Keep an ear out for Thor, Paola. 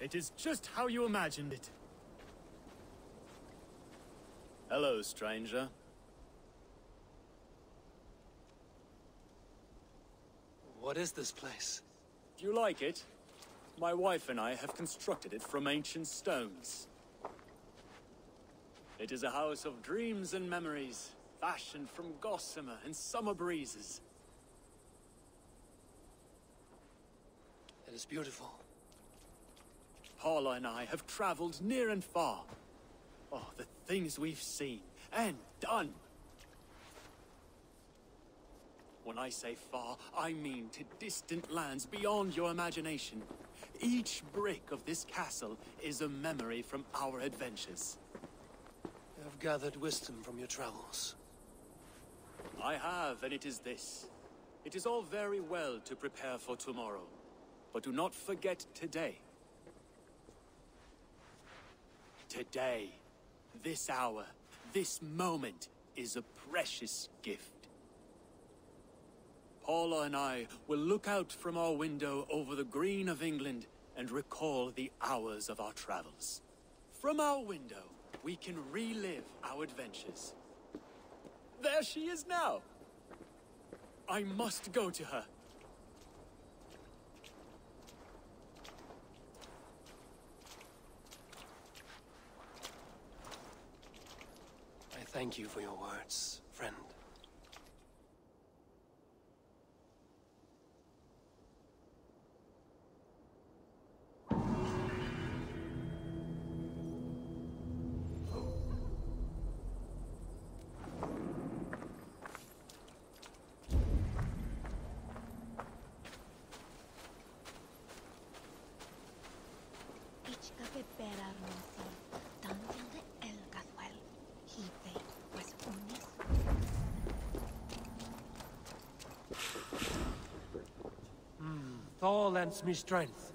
It is just how you imagined it. Hello, stranger. What is this place? Do you like it? My wife and I have constructed it from ancient stones. It is a house of dreams and memories, fashioned from gossamer and summer breezes. It is beautiful. Paola and I have traveled near and far. Oh, the things we've seen and done. When I say far, I mean to distant lands beyond your imagination. Each brick of this castle is a memory from our adventures. You have gathered wisdom from your travels. I have, and it is this. It is all very well to prepare for tomorrow, but do not forget today. Today, this hour, this moment is a precious gift. Paola and I will look out from our window over the green of England and recall the hours of our travels. From our window, we can relive our adventures. There she is now! I must go to her. I thank you for your words, friend. Thor lends me strength.